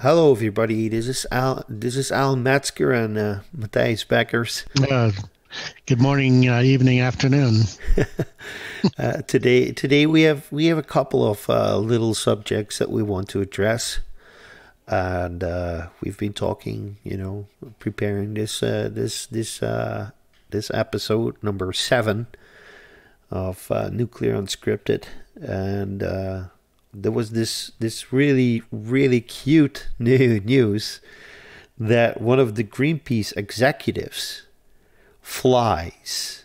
Hello, everybody. This is Alan Medsker and Mathijs Beckers. Good morning, evening, afternoon. Today we have a couple of little subjects that we want to address, and we've been talking, preparing this episode number 7 of Nuclear Unscripted, and there was this really cute new news that one of the Greenpeace executives flies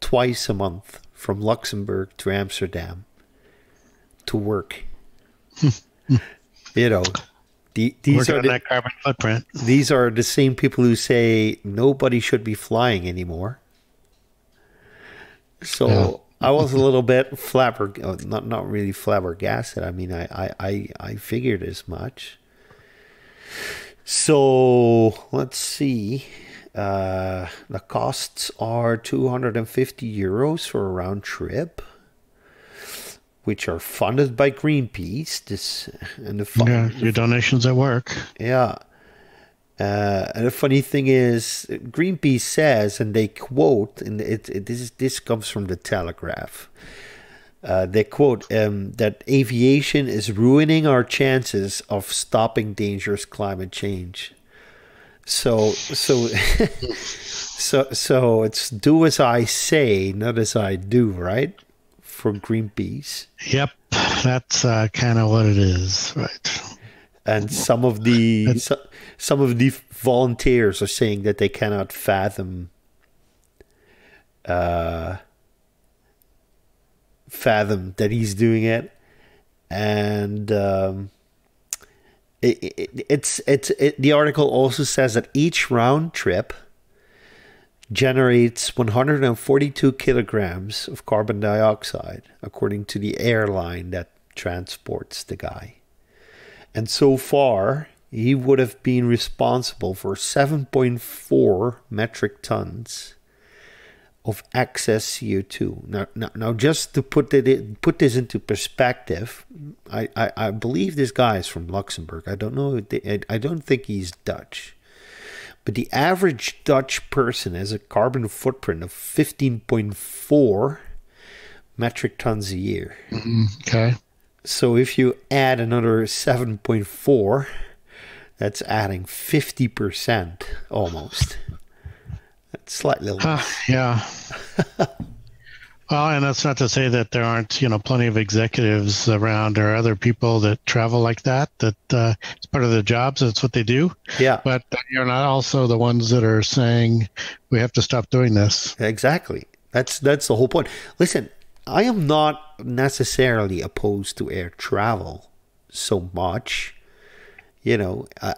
twice a month from Luxembourg to Amsterdam to work. These are that carbon footprint. These are the same people who say nobody should be flying anymore. So. Yeah. I was a little bit flabbergasted, not really flabbergasted. I mean, I figured as much. So let's see. The costs are €250 for a round trip, which are funded by Greenpeace. Your donations at work. Yeah. And the funny thing is, Greenpeace says, and they quote, and this comes from the Telegraph. They quote that aviation is ruining our chances of stopping dangerous climate change. So it's do as I say, not as I do, right? From Greenpeace. Yep, that's kind of what it is, right? And some of the volunteers are saying that they cannot fathom that he's doing it, and the article also says that each round trip generates 142 kilograms of carbon dioxide, according to the airline that transports the guy. And so far, he would have been responsible for 7.4 metric tons of excess CO2. Now, just to put this into perspective, I believe this guy is from Luxembourg. I don't know. I don't think he's Dutch. But the average Dutch person has a carbon footprint of 15.4 metric tons a year. Okay. So if you add another 7.4, that's adding 50% almost. That's slightly less. Yeah. Well, and that's not to say that there aren't, plenty of executives around or other people that travel like that, that it's part of their jobs. That's what they do. Yeah. But you're not also the ones that are saying we have to stop doing this. Exactly. That's the whole point. Listen, I am not necessarily opposed to air travel so much.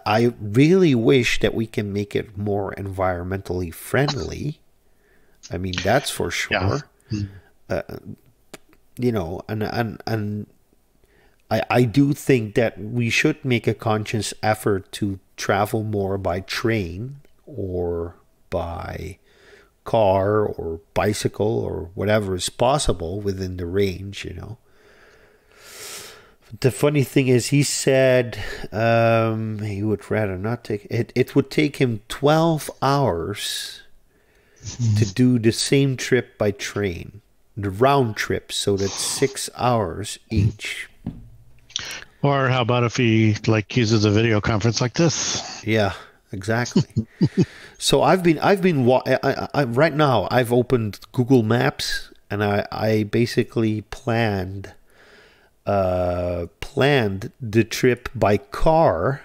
I really wish that we can make it more environmentally friendly. I mean, that's for sure. Yeah. And I do think that we should make a conscious effort to travel more by train or by car or bicycle or whatever is possible within the range, The funny thing is, he said he would rather not take it. It would take him 12 hours to do the same trip by train, the round trip, so that's 6 hours each. Or how about if he uses a video conference like this? Yeah. Exactly. So I've been right now. I've opened Google Maps and I basically planned the trip by car.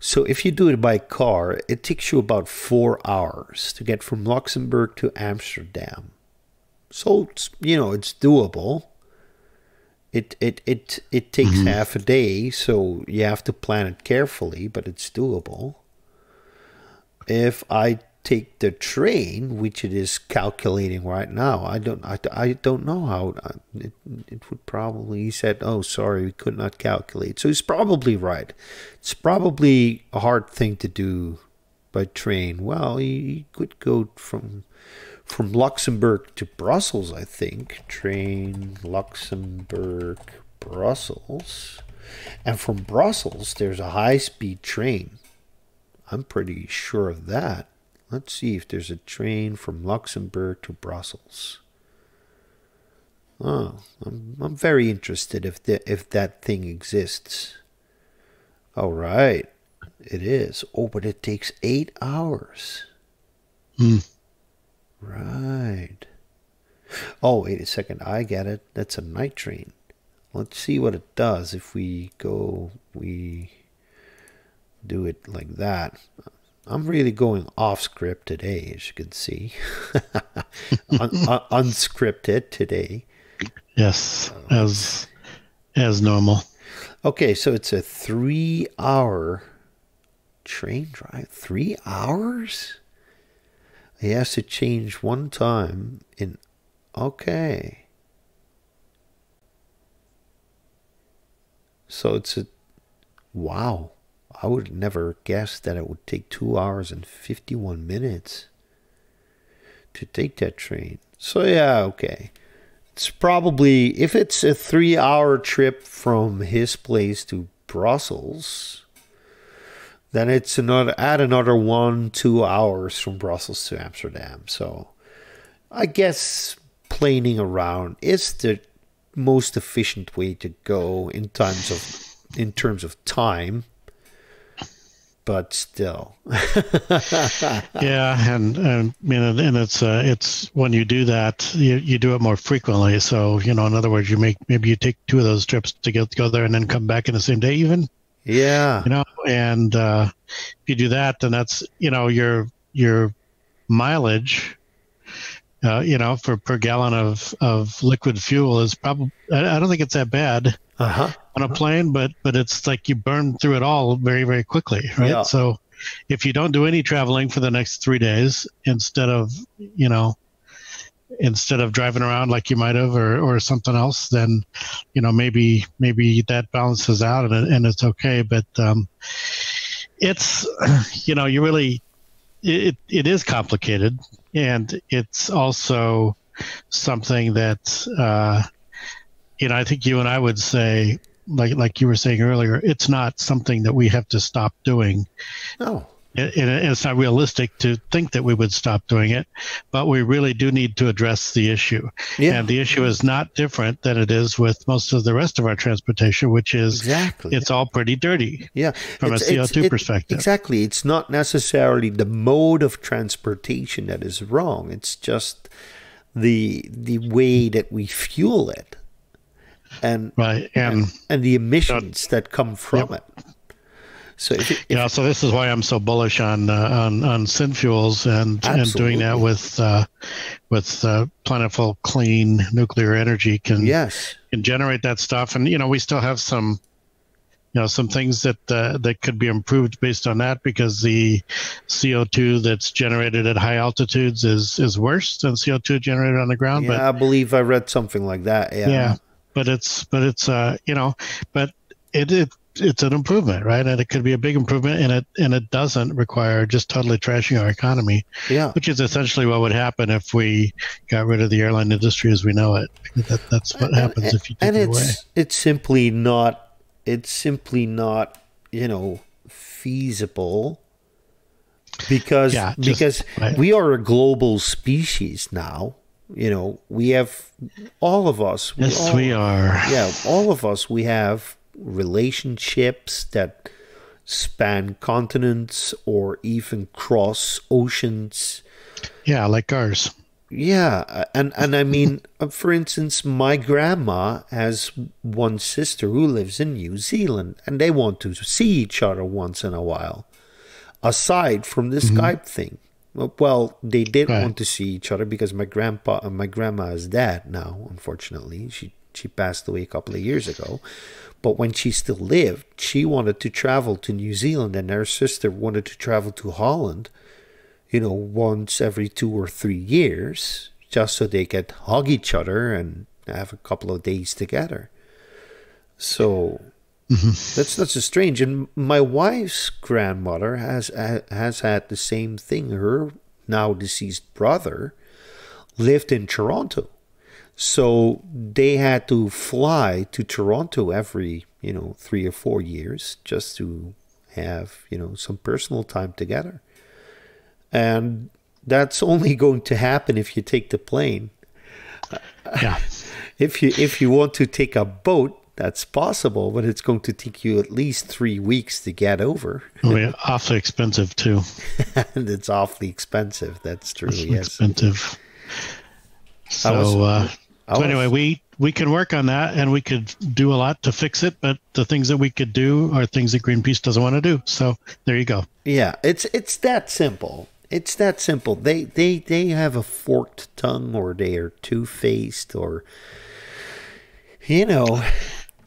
So if you do it by car, it takes you about 4 hours to get from Luxembourg to Amsterdam. So it's doable. It takes half a day, so you have to plan it carefully, but it's doable. If I take the train, which it is calculating right now, I don't know how it would probably. He said, "Oh, sorry, we could not calculate." So he's probably right. It's probably a hard thing to do by train. Well, he could go from Luxembourg to Brussels, I think. Train Luxembourg Brussels. And from Brussels, there's a high-speed train. I'm pretty sure of that. Let's see if there's a train from Luxembourg to Brussels. Oh, I'm very interested if that thing exists. All right, it is. Oh, but it takes 8 hours. Right. Oh, wait a second. I get it. That's a night train. Let's see what it does if we do it like that. I'm really going off script today, as you can see. Unscripted today. Yes, as normal. Okay, so it's a 3-hour train drive. 3 hours? He has to change one time in... Okay. So it's a... Wow. I would never guess that it would take 2 hours and 51 minutes to take that train. So yeah, okay. It's probably... If it's a 3-hour trip from his place to Brussels... Then it's another 1-2 hours from Brussels to Amsterdam. So I guess planing around is the most efficient way to go in terms of time. But still, yeah, and I mean, and it's when you do that, you do it more frequently. So in other words, maybe you take 2 of those trips to go there and then come back in the same day, even. Yeah, and if you do that, then that's your mileage, per gallon of liquid fuel is probably. I don't think it's that bad on a plane, but it's like you burn through it all very, very quickly, right? Yeah. So if you don't do any traveling for the next 3 days, instead of driving around like you might have or something else, then maybe that balances out and it's okay, but it's you really it is complicated, and it's also something that I think you and I would say, like you were saying earlier, it's not something that we have to stop doing. No. And it's not realistic to think that we would stop doing it, but we really do need to address the issue. Yeah. And the issue is not different than it is with most of the rest of our transportation, which is it's all pretty dirty. Yeah, from a CO2 perspective. Exactly. It's not necessarily the mode of transportation that is wrong. It's just the way that we fuel it, and the emissions that come from it. So so this is why I'm so bullish on synfuels and doing that with plentiful clean nuclear energy can generate that stuff, and we still have some some things that could be improved based on that, because the CO2 that's generated at high altitudes is worse than CO2 generated on the ground. Yeah, but I believe I read something like that. Yeah, but it's an improvement, right? And it could be a big improvement, and it doesn't require just totally trashing our economy, which is essentially what would happen if we got rid of the airline industry as we know it. That's what happens if you take it away. It's simply not feasible, because we are a global species now. We have all of us. We have relationships that span continents or even cross oceans, like ours. And I mean, for instance, my grandma has one sister who lives in New Zealand, and they want to see each other once in a while, aside from the Skype thing. Well, they did want to see each other, because my grandma is dead now, unfortunately. She passed away a couple of years ago. But when she still lived, she wanted to travel to New Zealand, and her sister wanted to travel to Holland, once every 2 or 3 years, just so they could hug each other and have a couple of days together. So that's just strange. And my wife's grandmother has had the same thing. Her now deceased brother lived in Toronto. So they had to fly to Toronto every, you know, 3 or 4 years just to have, you know, some personal time together. And that's only going to happen if you take the plane. Yeah. If you want to take a boat, that's possible, but it's going to take you at least 3 weeks to get over. Oh, yeah. Awfully expensive, too. And it's awfully expensive. That's true, yes. Expensive. So, anyway, we can work on that, and we could do a lot to fix it, but the things that we could do are things that Greenpeace doesn't want to do. So there you go. Yeah, it's that simple. It's that simple. They have a forked tongue, or they are two-faced, or, you know...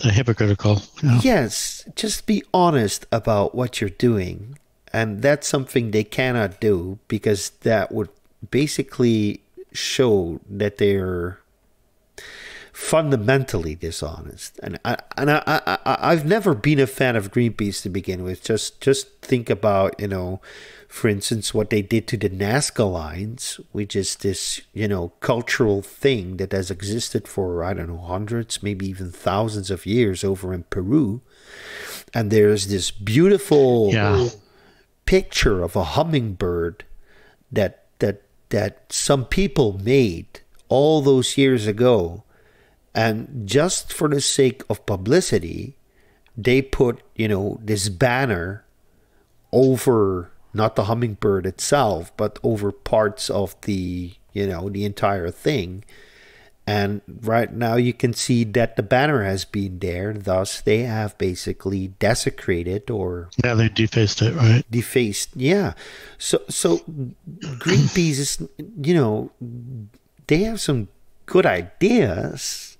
hypocritical. Yeah. Yes, just be honest about what you're doing. And that's something they cannot do, because that would basically show that they're fundamentally dishonest. And I've never been a fan of Greenpeace to begin with. Just think about, you know, for instance, what they did to the Nazca Lines, which is this, you know, cultural thing that has existed for, I don't know, hundreds, maybe even thousands of years over in Peru. And there's this beautiful picture of a hummingbird that some people made all those years ago. And just for the sake of publicity, they put, you know, this banner over not the hummingbird itself, but over parts of the, you know, the entire thing. And right now you can see that the banner has been there. Thus, they have basically desecrated or... Yeah, they defaced it, right? Defaced, yeah. So Greenpeace is, you know, they have some good ideas,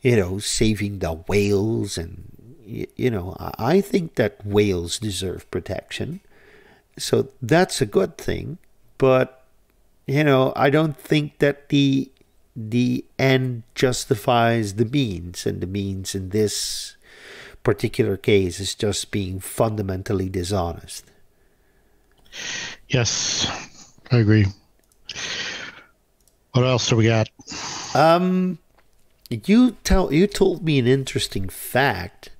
you know, saving the whales. And, you know, I think that whales deserve protection. So that's a good thing. But, you know, I don't think that the end justifies the means, and the means in this particular case is just being fundamentally dishonest. Yes, I agree. What else do we got? You told me an interesting fact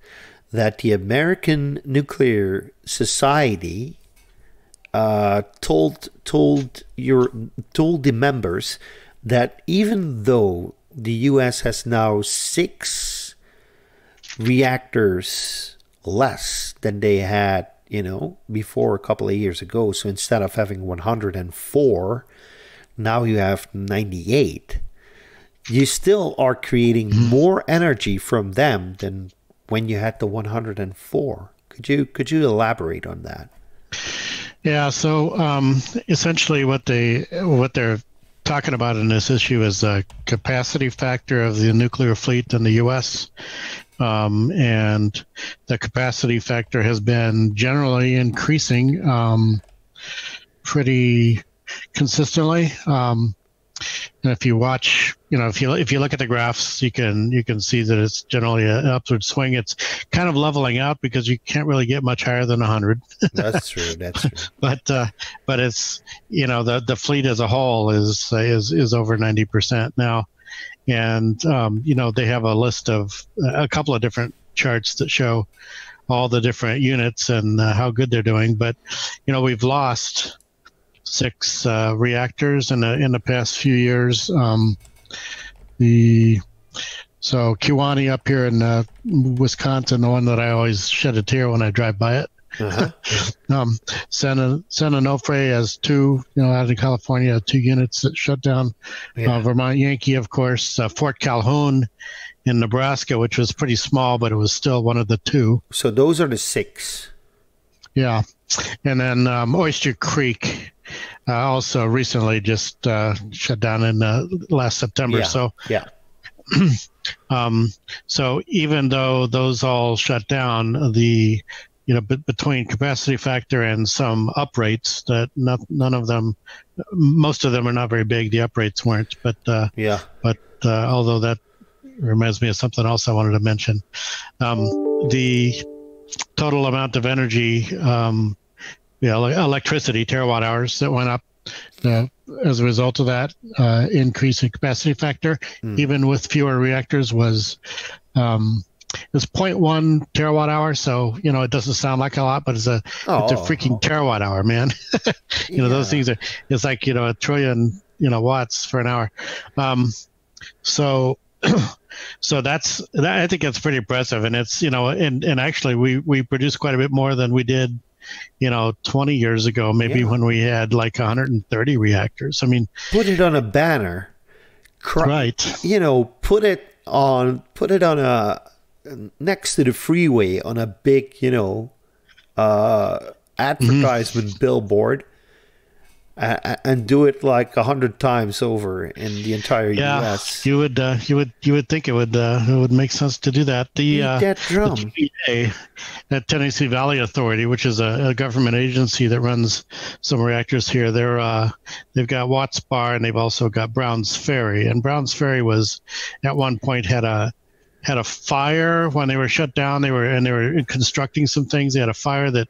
that the American Nuclear Society told the members that even though the U.S. has now 6 reactors less than they had, you know, before a couple of years ago. So instead of having 104, now you have 98. You still are creating more energy from them than when you had the 104. Could you elaborate on that? Yeah. So essentially, what they're talking about in this issue is the capacity factor of the nuclear fleet in the U.S. And the capacity factor has been generally increasing pretty consistently. And if you watch, you know, if you look at the graphs, you can see that it's generally an upward swing. It's kind of leveling out because you can't really get much higher than 100. That's true. That's true. But it's, you know, the fleet as a whole is over 90% now, and you know, they have a list of a couple of different charts that show all the different units and how good they're doing. But you know, we've lost 6 reactors in the past few years. So Kewanee up here in Wisconsin, the one that I always shed a tear when I drive by it. San Onofre has 2, you know, out in California, 2 units that shut down. Yeah. Vermont Yankee, of course. Fort Calhoun in Nebraska, which was pretty small, but it was still one of the 2. So those are the 6. Yeah. And then Oyster Creek also recently just shut down in last September. Yeah, so yeah. So even though those all shut down, the, you know, between capacity factor and some uprates, that none of them, most of them are not very big. The uprates weren't, but yeah. But although that reminds me of something else I wanted to mention, the total amount of energy, yeah, electricity, terawatt hours that went up as a result of that increase in capacity factor, even with fewer reactors, was It's 0.1 terawatt hour, so you know it doesn't sound like a lot, but it's a freaking terawatt hour, man. Those things are, it's like a trillion watts for an hour. So that's that. I think that's pretty impressive, and it's and actually we produce quite a bit more than we did 20 years ago, maybe when we had like 130 reactors. I mean, put it on a banner, right? Put it on a next to the freeway on a big advertisement billboard, and do it like 100 times over in the entire U.S. You would think it would make sense to do that. The TVA, that Tennessee Valley Authority, which is a government agency that runs some reactors here, they've got Watts Bar, and they've also got Brown's Ferry. And Brown's Ferry was at one point had a fire when they were shut down. They were constructing some things. They had a fire that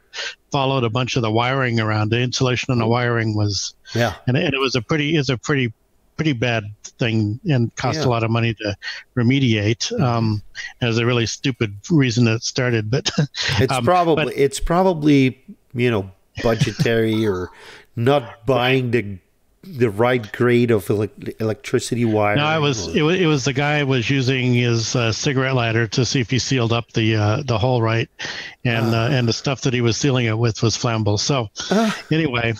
followed a bunch of the wiring around. The insulation on the wiring was and it was a pretty bad thing, and cost a lot of money to remediate. It was a really stupid reason that it started, but it's probably budgetary or not buying the right grade of electricity wire. No, it was the guy was using his cigarette lighter to see if he sealed up the hole right, and the stuff that he was sealing it with was flammable. So anyway,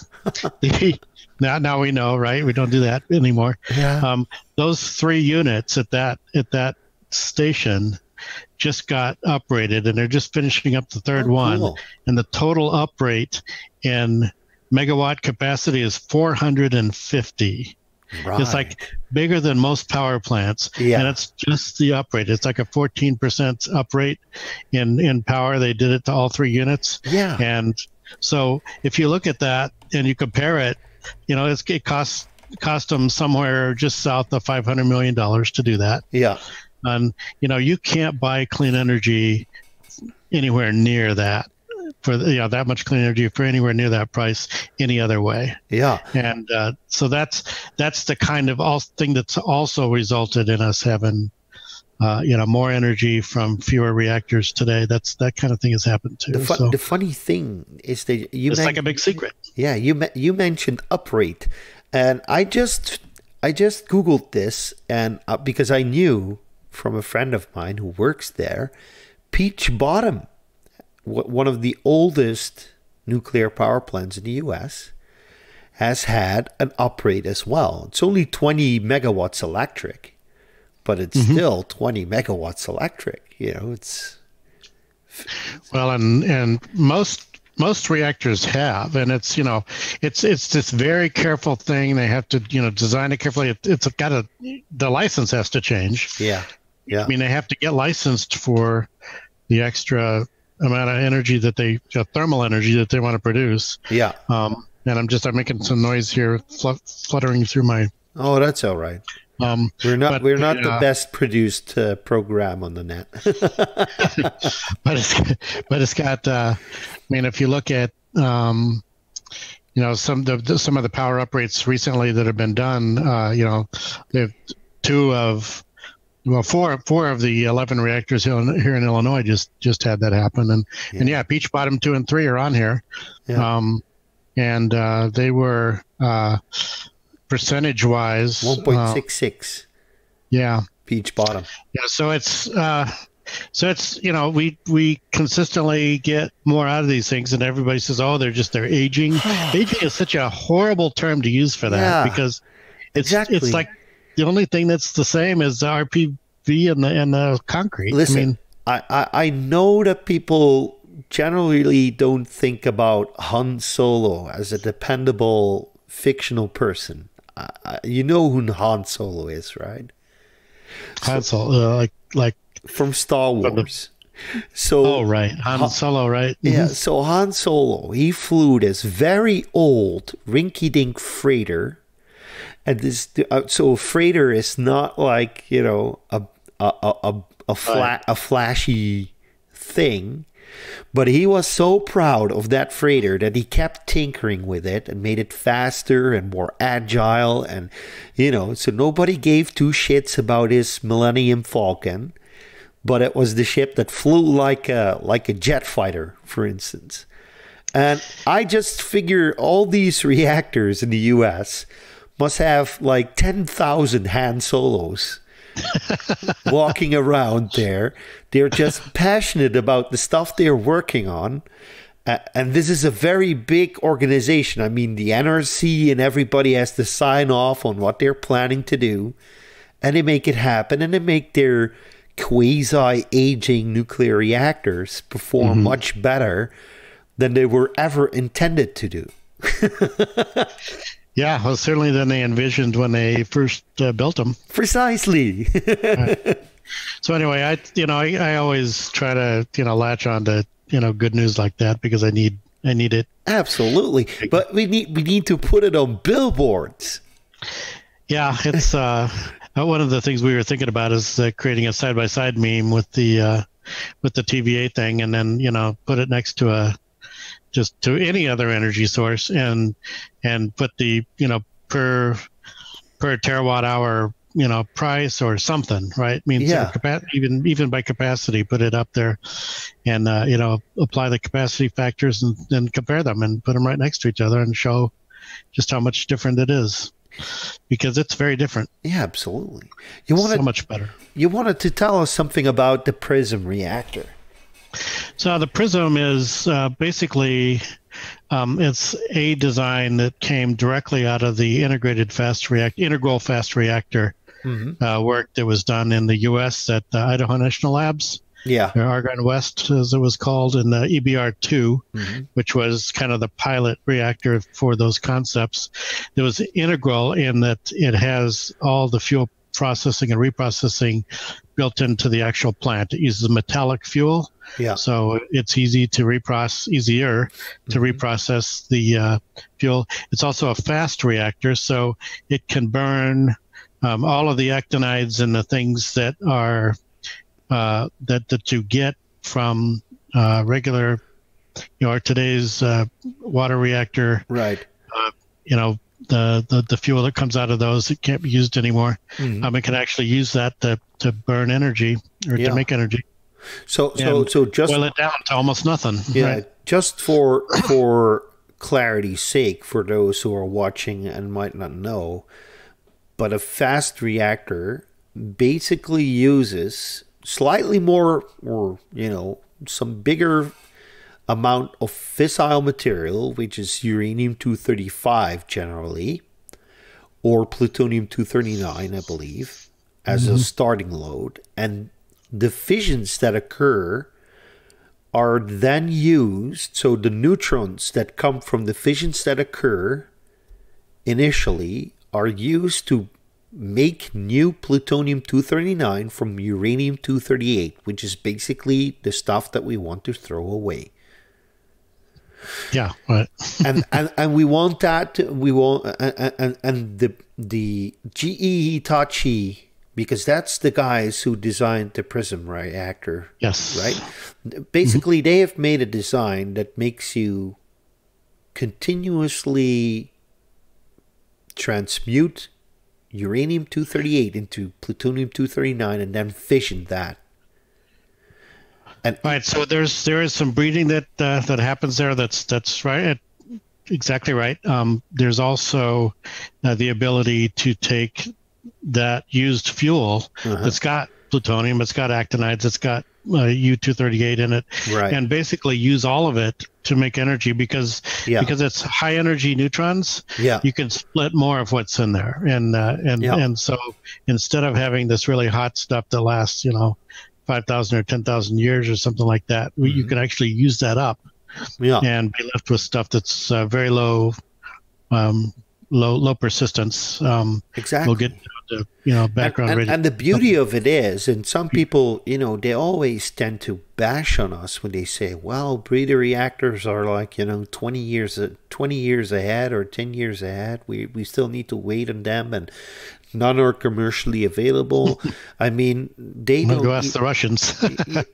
now we know, right? We don't do that anymore. Yeah. Those three units at that station just got uprated, and they're just finishing up the third one. And the total uprate in megawatt capacity is 450. Right. It's like bigger than most power plants, and it's just the uprate. It's like a 14% uprate in power. They did it to all three units, and so if you look at that and you compare it, it cost them somewhere just south of $500 million to do that. And you can't buy clean energy anywhere near that. For that much clean energy for anywhere near that price any other way. And so that's the kind of thing that's also resulted in us having more energy from fewer reactors today. That kind of thing has happened too. The funny thing is that it's like a big secret. You mentioned uprate, and I just googled this, and because I knew from a friend of mine who works there, Peach Bottom, one of the oldest nuclear power plants in the U.S., has had an uprate as well. It's only 20 megawatts electric, but it's still 20 megawatts electric. Well, and most reactors have, and it's this very careful thing. They have to design it carefully. The license has to change. I mean, they have to get licensed for the extra amount of energy that they thermal energy that they want to produce. And I'm making some noise here, fluttering through my. Oh, that's all right. We're not the best produced program on the net. but it's got. I mean, if you look at some of the power uprates recently that have been done, they've four of the 11 reactors here in Illinois just had that happen, and Peach Bottom 2 and 3 are on here, and they were percentage wise 1.66. Peach Bottom. So it's we consistently get more out of these things, and everybody says, oh, they're aging. Aging is such a horrible term to use for that, because it's like. The only thing that's the same is the RPV and the concrete. Listen, I know that people generally don't think about Han Solo as a dependable fictional person. You know who Han Solo is, right? Han Solo, like from Star Wars. Han Solo, right? So Han Solo, he flew this very old rinky-dink freighter. And this, so a freighter is not like a flashy thing, but he was so proud of that freighter that he kept tinkering with it and made it faster and more agile, and so nobody gave two shits about his Millennium Falcon, but it was the ship that flew like a jet fighter, for instance. And I just figure all these reactors in the U.S. must have like 10,000 Han Solos walking around there. They're just passionate about the stuff they're working on. And this is a very big organization. I mean, the NRC and everybody has to sign off on what they're planning to do. And they make it happen. And they make their quasi-aging nuclear reactors perform much better than they were ever intended to do. Yeah, well, certainly than they envisioned when they first built them. Precisely. Right. So anyway, I always try to latch on to good news like that because I need it. Absolutely, but we need to put it on billboards. Yeah, it's one of the things we were thinking about is creating a side-by-side meme with the TVA thing, and then put it next to a. Just to any other energy source, and put the per terawatt hour price or something, right? I mean, yeah. So even by capacity, put it up there, and apply the capacity factors and compare them and put them right next to each other and show just how much different it is, because it's very different. Yeah, absolutely. You wanted so much better. You wanted to tell us something about the PRISM reactor. So the PRISM is basically it's a design that came directly out of the Integral Fast Reactor work that was done in the U.S. at the Idaho National Labs, or Argonne West as it was called, and the EBR-2, which was kind of the pilot reactor for those concepts. It was integral in that it has all the fuel processing and reprocessing built into the actual plant. It uses metallic fuel, so it's easy to reprocess, easier to reprocess the fuel. It's also a fast reactor, so it can burn all of the actinides and the things that are that you get from regular, or today's water reactor, right? The fuel that comes out of those, it can't be used anymore. It can actually use that to burn energy or to make energy. So just boil it down to almost nothing. Yeah, right? Just for clarity's sake, for those who are watching and might not know, but a fast reactor basically uses slightly more, or some bigger amount of fissile material, which is uranium-235 generally, or plutonium-239, I believe, as a starting load. And the fissions that occur are then used, so the neutrons that come from the fissions that occur initially are used to make new plutonium-239 from uranium-238, which is basically the stuff that we want to throw away. Yeah, right. and we want that. And the GE Hitachi, because that's the guys who designed the PRISM reactor. Yes, right. Basically, they have made a design that makes you continuously transmute uranium-238 into plutonium-239, and then fission that. All right, so there is some breeding that that happens there. That's right, exactly right. There's also the ability to take that used fuel that's got plutonium, it's got actinides, it's got U-238 in it, right, and basically use all of it to make energy because it's high energy neutrons. Yeah, you can split more of what's in there, and so instead of having this really hot stuff that lasts, 5,000 or 10,000 years or something like that, you can actually use that up and be left with stuff that's very low, low persistence. Exactly. We'll get to, background radiation. And the beauty of it is, and some people, they always tend to bash on us when they say, well, breeder reactors are like, 20 years ahead or 10 years ahead. We still need to wait on them, and none are commercially available. I mean, they don't. Go ask the Russians.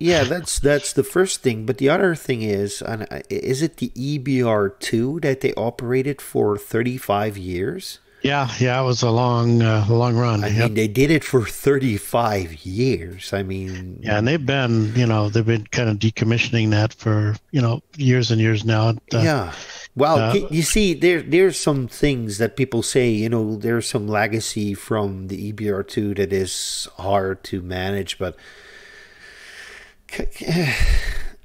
Yeah, that's the first thing. But the other thing is, is it the EBR-2 that they operated for 35 years? Yeah, it was a long, long run. I mean, they did it for 35 years. I mean, yeah, and they've been, you know, they've been kind of decommissioning that for, you know, years and years now. Yeah. Well, you see, there's some things that people say, you know, there's some legacy from the EBR-2 that is hard to manage, but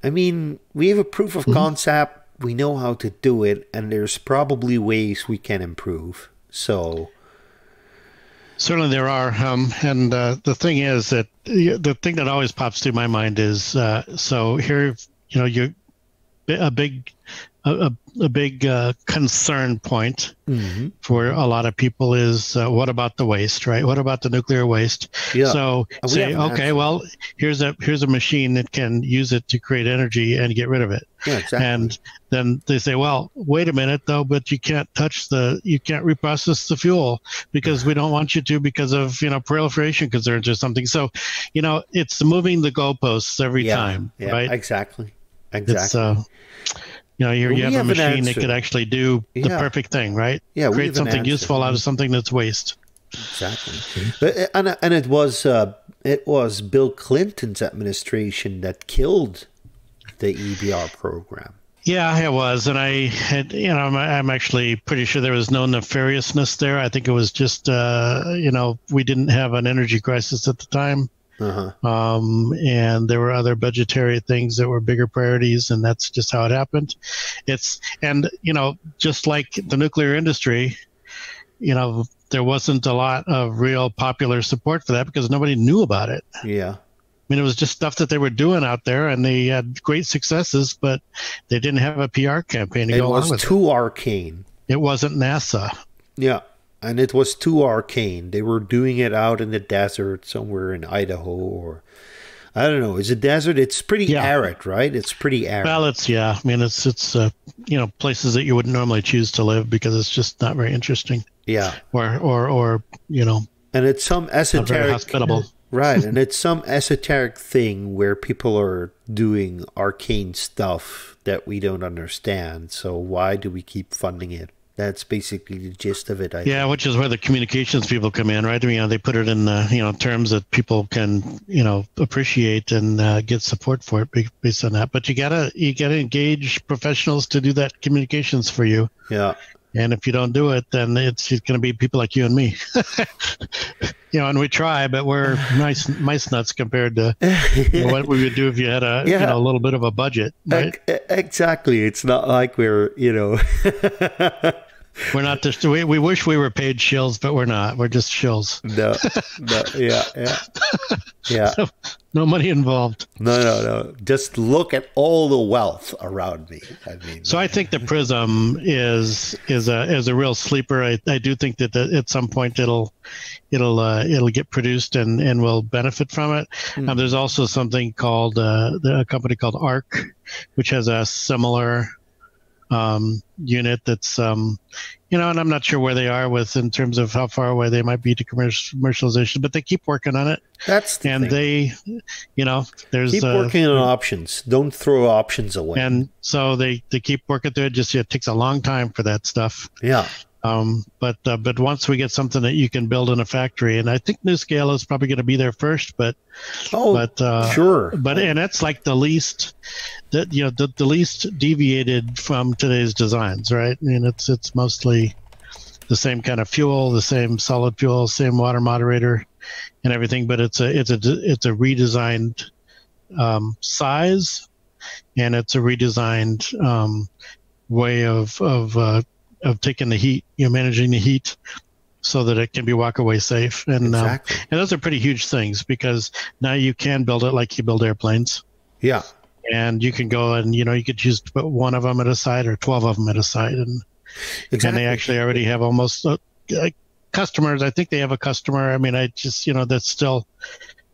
I mean, we have a proof of concept. We know how to do it, and there's probably ways we can improve. So certainly there are. And the thing is that the thing that always pops through my mind is so here, you know, you're a big concern point for a lot of people is what about the waste, right? What about the nuclear waste? Yeah. So say, okay, well, here's a machine that can use it to create energy and get rid of it. Yeah, exactly. And then they say, well, wait a minute though, but you can't reprocess the fuel because we don't want you to because of, you know, proliferation concerns or something. So, you know, it's moving the goalposts every time, right? Exactly. Exactly. It's, you know, you have a machine that could actually do the perfect thing, right? Yeah, create something useful out of something that's waste. Exactly. But, and it was Bill Clinton's administration that killed the EBR program. Yeah, it was, and I'm actually pretty sure there was no nefariousness there. I think it was just, you know, we didn't have an energy crisis at the time. And there were other budgetary things that were bigger priorities, and that's just how it happened. And you know, just like the nuclear industry, you know, there wasn't a lot of real popular support for that because nobody knew about it. Yeah. I mean, it was just stuff that they were doing out there, and they had great successes, but they didn't have a PR campaign to go along with it. It was too arcane. It wasn't NASA. Yeah. And it was too arcane. They were doing it out in the desert somewhere in Idaho, or I don't know. It's a desert. It's pretty arid, right? It's pretty arid. Well, it's, yeah. I mean, it's you know, places that you wouldn't normally choose to live because it's just not very interesting. Yeah. Or you know. And it's some esoteric. Not very hospitable. Right. And it's some esoteric thing where people are doing arcane stuff that we don't understand. So why do we keep funding it? That's basically the gist of it. I think. Which is where the communications people come in, right? I mean, you know, they put it in the, you know, terms that people can, you know, appreciate and get support for it based on that. But you gotta engage professionals to do that communications for you. Yeah. And if you don't do it, then it's going to be people like you and me. You know, and we try, but we're mice nuts compared to you know, what we would do if you had a, you know, a little bit of a budget. Right? Exactly. It's not like we're, you know. We're not just, we wish we were paid shills, but we're not. We're just shills. No, yeah. So, no money involved. No. Just look at all the wealth around me. I mean, so I think the PRISM is a real sleeper. I do think that at some point it'll get produced and we'll benefit from it. There's also something called a company called ARC, which has a similar unit that's, you know, and I'm not sure where they are with in terms of how far away they might be to commercialization, but they keep working on it. That's the thing. They, you know, there's keep working on options. Don't throw options away. And so they keep working through it. Just it takes a long time for that stuff. Yeah. But once we get something that you can build in a factory, and I think NuScale is probably going to be there first, and that's like the least that, you know, the least deviated from today's designs, right? I mean, it's mostly the same kind of fuel, the same solid fuel, same water moderator and everything, but it's a redesigned, size, and it's a redesigned, way of taking the heat, you know, managing the heat so that it can be walk away safe. And, exactly. And those are pretty huge things because now you can build it like you build airplanes. Yeah. And you can go and, you know, you could choose to put one of them at a side or 12 of them at a side. And, and they actually already have almost customers. I think they have a customer. I mean, I just, you know, that's still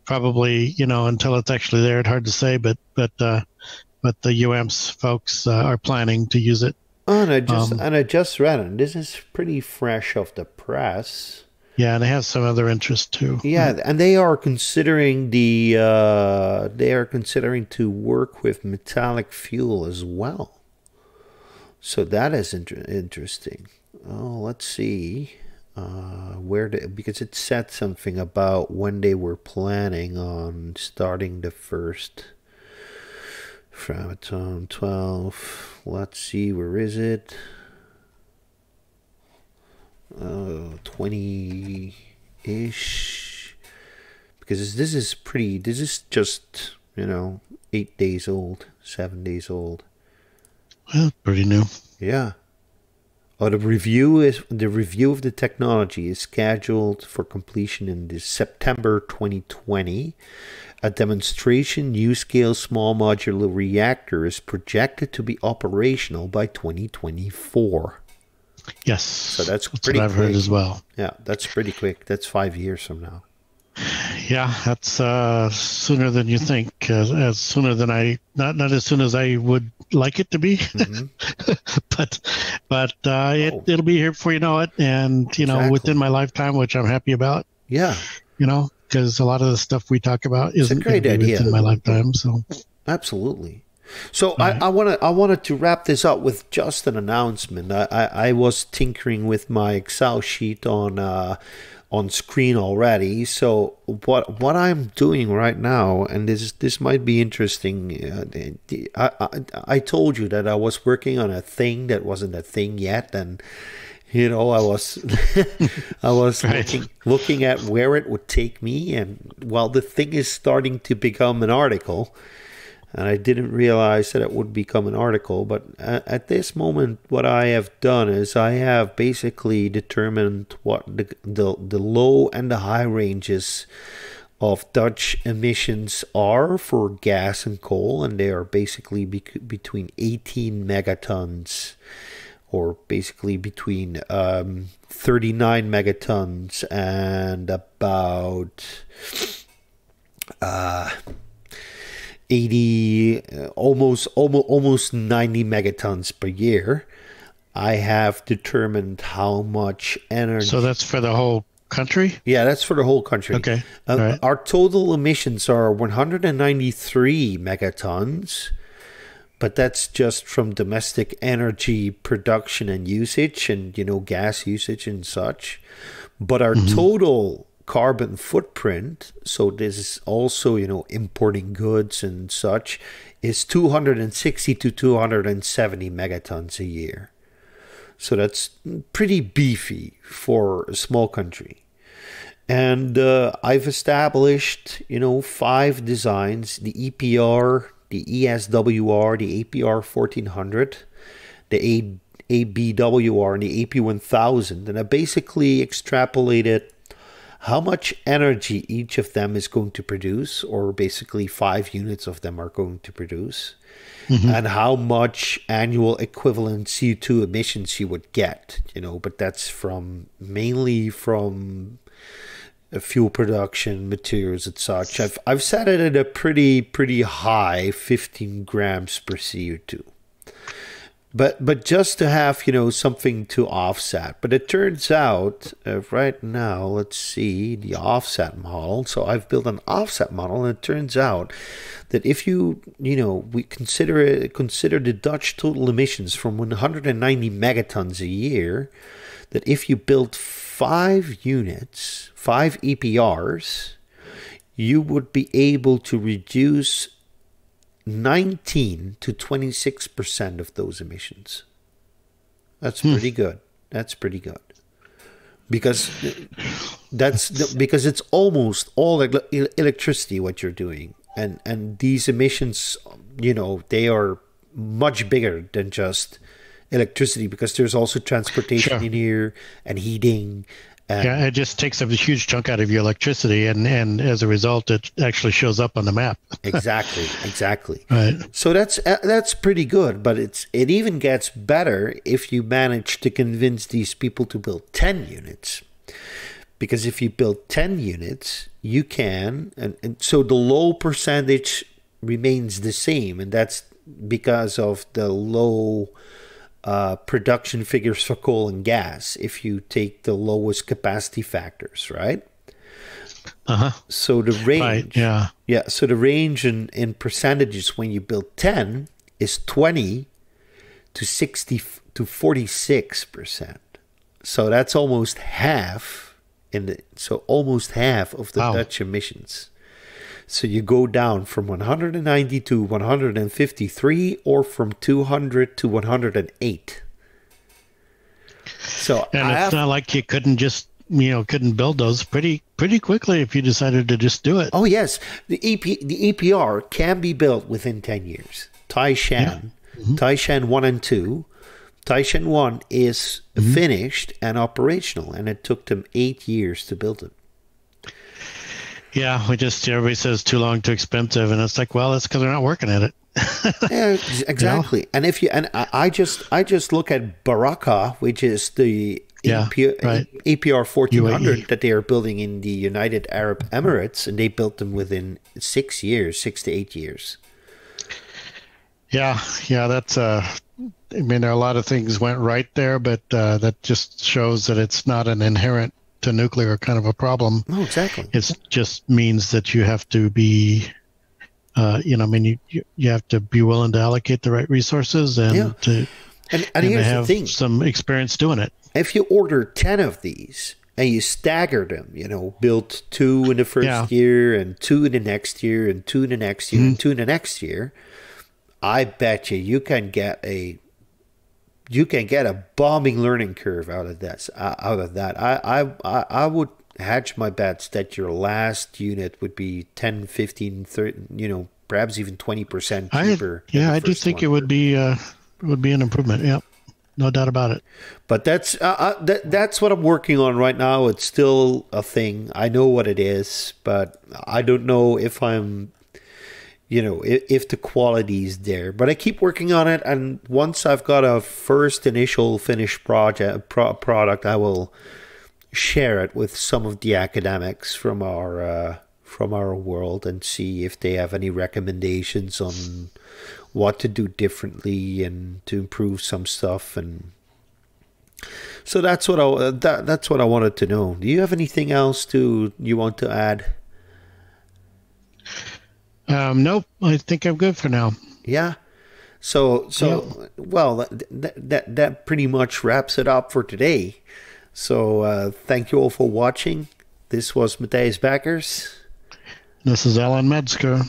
probably, you know, until it's actually there, it's hard to say, but the UAMPS folks are planning to use it. Oh, and I just read it. This is pretty fresh off the press. Yeah, and it has some other interest too. Yeah, and they are considering to work with metallic fuel as well. So that is interesting. Oh, let's see. where they, because it said something about when they were planning on starting the first Framatome 12. Let's see, where is it? 20-ish, because this is pretty, this is just, you know, 8 days old, 7 days old. Well, pretty new. Yeah. Oh, the review of the technology is scheduled for completion in this September 2020. A demonstration NuScale small modular reactor is projected to be operational by 2024. Yes. So that's pretty what I've quick. Heard as well. Yeah, that's pretty quick. That's 5 years from now. Yeah, that's sooner than you think. As sooner than I, not as soon as I would like it to be, mm-hmm. but it'll be here before you know it, and you know, exactly. Within my lifetime, which I'm happy about. Yeah, you know, because a lot of the stuff we talk about isn't going to be within my lifetime. So absolutely. So right. I wanted to wrap this up with just an announcement. I was tinkering with my Excel sheet on screen already. So what I'm doing right now, and this might be interesting. I told you that I was working on a thing that wasn't a thing yet, and you know, I was looking at where it would take me, and well, the thing is starting to become an article. And I didn't realize that it would become an article. But at this moment, what I have done is I have basically determined what the low and the high ranges of Dutch emissions are for gas and coal. And they are basically between 18 megatons, or basically between 39 megatons and about... 80, almost 90 megatons per year. I have determined how much energy. So that's for the whole country? Yeah, that's for the whole country. Okay. Right. Our total emissions are 193 megatons, but that's just from domestic energy production and usage, and, you know, gas usage and such. But our mm-hmm. total carbon footprint, so this is also, you know, importing goods and such, is 260 to 270 megatons a year. So that's pretty beefy for a small country. And I've established, you know, 5 designs: the EPR, the ESWR, the APR 1400, the ABWR, and the AP 1000. And I basically extrapolated how much energy each of them is going to produce, or basically 5 units of them are going to produce, mm-hmm. and how much annual equivalent CO2 emissions you would get, you know, but that's from mainly from fuel production, materials and such. I've set it at a pretty high 15 grams per CO2. But just to have, you know, something to offset. But it turns out right now, let's see, the offset model. So I've built an offset model, and it turns out that if you know, we consider the Dutch total emissions from 190 megatons a year, that if you built 5 units, 5 EPRs, you would be able to reduce 19 to 26% of those emissions. That's pretty good. That's pretty good, because because it's almost all electricity what you're doing, and these emissions, you know, they are much bigger than just electricity, because there's also transportation in here and heating. Yeah, it just takes a huge chunk out of your electricity, and as a result, it actually shows up on the map. Exactly. Right. So that's pretty good, but it even gets better if you manage to convince these people to build 10 units. Because if you build 10 units, you can, and so the low percentage remains the same, and that's because of the low... production figures for coal and gas if you take the lowest capacity factors, right? So the range, right, yeah. So the range in percentages when you build 10 is 20 to 46%. So that's almost half, so almost half of the Dutch emissions. So you go down from 190 to 153, or from 200 to 108. So and it's not like you couldn't just, you know, couldn't build those pretty quickly if you decided to just do it. Oh yes, the EPR can be built within 10 years. Taishan, yeah. Taishan 1 and 2. Taishan 1 is finished and operational, and it took them 8 years to build it. Yeah, everybody says too long, too expensive, and it's like, well, that's because they're not working at it. Yeah, exactly. You know? And if you I just look at Baraka, which is the APR 1400 UAE. That they are building in the United Arab Emirates, and they built them within 6 to 8 years. Yeah, yeah, that's I mean, there are a lot of things went right there, but that just shows that it's not an inherent to nuclear kind of a problem. Oh, exactly. It just means that you have to be, you know, I mean, you have to be willing to allocate the right resources and to here's have the thing. Some experience doing it. If you order 10 of these and you stagger them, you know, build 2 in the first year and 2 in the next year and 2 in the next year and 2 in the next year, I bet you can get a bombing learning curve out of this. Out of that, I would hatch my bets that your last unit would be 10, 15, 30, you know, perhaps even 20% cheaper. I do think it would be an improvement. Yeah, no doubt about it. But that's what I'm working on right now. It's still a thing. I know what it is, but I don't know if I'm. You know, if the quality is there, but I keep working on it, and once I've got a first initial finished product, I will share it with some of the academics from our world and see if they have any recommendations on what to do differently and to improve some stuff. And so that's what I that's what I wanted to know. Do you have anything else you want to add? Nope, I think I'm good for now. Yeah. So well, that pretty much wraps it up for today. So thank you all for watching. This was Mathijs Beckers. This is Alan Medsker.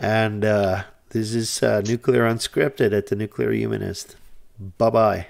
And this is Nuclear Unscripted at the Nuclear Humanist. Bye-bye.